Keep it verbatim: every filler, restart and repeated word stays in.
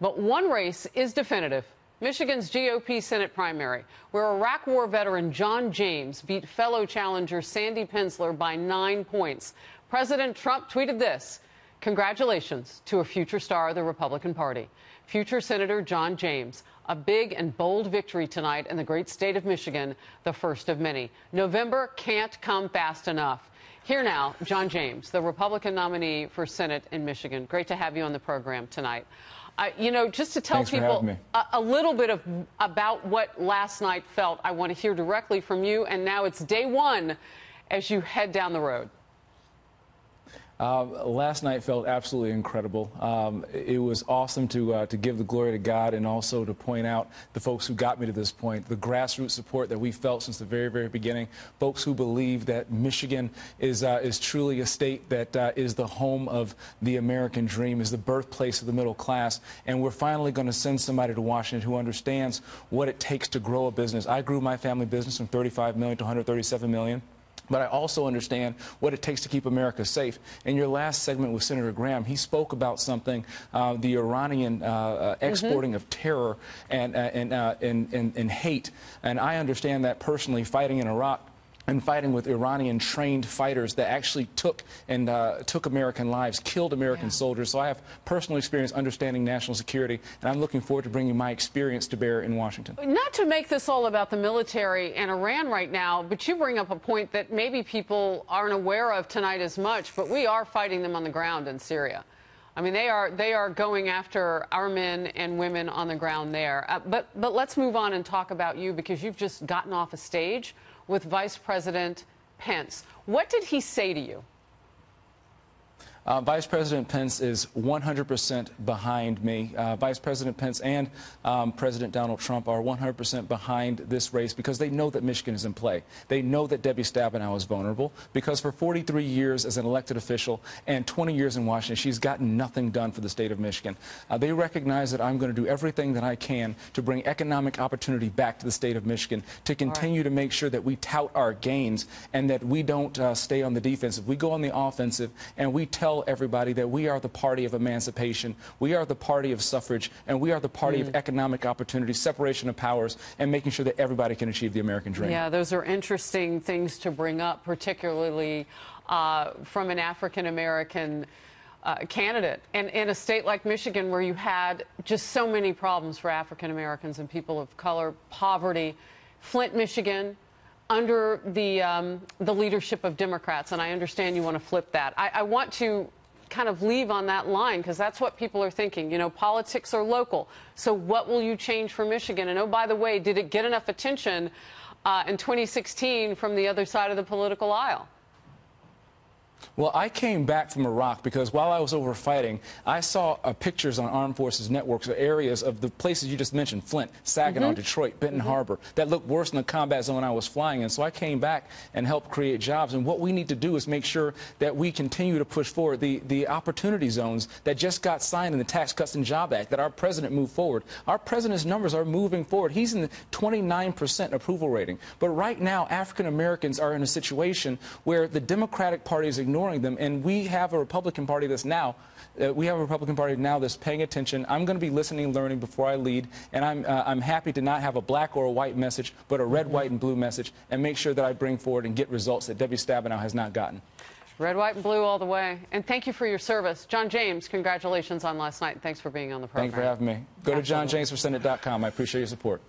But one race is definitive: Michigan's G O P Senate primary, where Iraq War veteran John James beat fellow challenger Sandy Pensler by nine points. President Trump tweeted this: "Congratulations to a future star of the Republican Party, future Senator John James. A big and bold victory tonight in the great state of Michigan, the first of many. November can't come fast enough." Here now, John James, the Republican nominee for Senate in Michigan. Great to have you on the program tonight. Uh, you know, just to tell Thanks people a, a little bit of about what last night felt, I want to hear directly from you. And now it's day one as you head down the road. Uh, last night felt absolutely incredible. Um, it was awesome to uh, to give the glory to God, and also to point out the folks who got me to this point, the grassroots support that we felt since the very, very beginning, folks who believe that Michigan is uh, is truly a state that uh, is the home of the American dream, is the birthplace of the middle class, and we're finally going to send somebody to Washington who understands what it takes to grow a business. I grew my family business from thirty-five million dollars to one hundred thirty-seven million dollars. But I also understand what it takes to keep America safe. In your last segment with Senator Graham, he spoke about something, uh, the Iranian uh, uh, exporting mm-hmm. of terror and, uh, and, uh, and, and, and hate. And I understand that personally, fighting in Iraq and fighting with Iranian-trained fighters that actually took and uh, took American lives, killed American yeah. soldiers. So I have personal experience understanding national security, and I'm looking forward to bringing my experience to bear in Washington. Not to make this all about the military and Iran right now, but you bring up a point that maybe people aren't aware of tonight as much, but we are fighting them on the ground in Syria. I mean, they are they are going after our men and women on the ground there. Uh, but, but let's move on and talk about you, because you've just gotten off a stage with Vice President Pence. What did he say to you? Uh, Vice President Pence is one hundred percent behind me. Uh, Vice President Pence and um, President Donald Trump are one hundred percent behind this race, because they know that Michigan is in play. They know that Debbie Stabenow is vulnerable, because for forty-three years as an elected official and twenty years in Washington, she's gotten nothing done for the state of Michigan. Uh, they recognize that I'm going to do everything that I can to bring economic opportunity back to the state of Michigan, to continue to make sure that we tout our gains and that we don't uh, stay on the defensive. We go on the offensive, and we tell everybody that we are the party of emancipation, we are the party of suffrage, and we are the party mm. of economic opportunity, separation of powers, and making sure that everybody can achieve the American dream. Yeah, those are interesting things to bring up, particularly uh, from an African-American uh, candidate. And in a state like Michigan, where you had just so many problems for African-Americans and people of color, poverty, Flint, Michigan, under the, um, the leadership of Democrats, and I understand you want to flip that. I, I want to kind of leave on that line, because that's what people are thinking. You know, politics are local, so what will you change for Michigan? And, oh, by the way, did it get enough attention uh, in twenty sixteen from the other side of the political aisle? Well, I came back from Iraq because while I was over fighting, I saw uh, pictures on Armed Forces Networks of areas of the places you just mentioned, Flint, Saginaw, mm-hmm. Detroit, Benton mm-hmm. Harbor, that looked worse than the combat zone I was flying in. So I came back and helped create jobs. And what we need to do is make sure that we continue to push forward the, the opportunity zones that just got signed in the Tax Cuts and Job Act, that our president moved forward. Our president's numbers are moving forward. He's in the twenty-nine percent approval rating. But right now, African Americans are in a situation where the Democratic Party is ignoring ignoring them, and we have a Republican Party that's now, uh, we have a Republican Party now that's paying attention. I'm going to be listening and learning before I lead, and I'm, uh, I'm happy to not have a black or a white message, but a red, white, and blue message, and make sure that I bring forward and get results that Debbie Stabenow has not gotten. Red, white, and blue all the way, and thank you for your service. John James, congratulations on last night, and thanks for being on the program. Thanks for having me. Go Absolutely. to John James for Senate dot com. I appreciate your support.